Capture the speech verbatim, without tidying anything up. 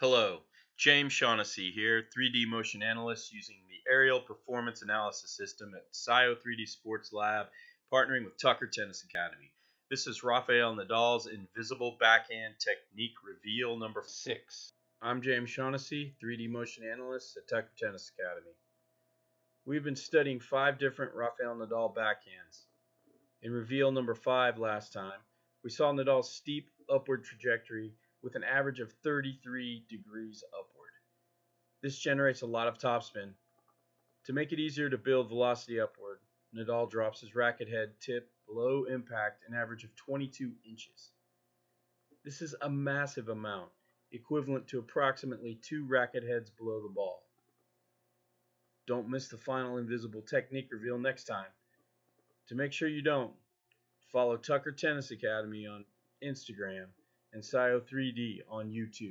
Hello, James Shaughnessy here, three D motion analyst using the Aerial Performance Analysis System at SCiO three D Sports Lab, partnering with Tucker Tennis Academy. This is Rafael Nadal's Invisible Backhand Technique Reveal number six. I'm James Shaughnessy, three D motion analyst at Tucker Tennis Academy. We've been studying five different Rafael Nadal backhands. In reveal number five last time, we saw Nadal's steep upward trajectory with an average of thirty-three degrees upward. This generates a lot of topspin. To make it easier to build velocity upward, Nadal drops his racket head tip below impact an average of twenty-two inches. This is a massive amount, equivalent to approximately two racket heads below the ball. Don't miss the final invisible technique reveal next time. To make sure you don't, follow Tucker Tennis Academy on Instagram and SCiO three D on YouTube.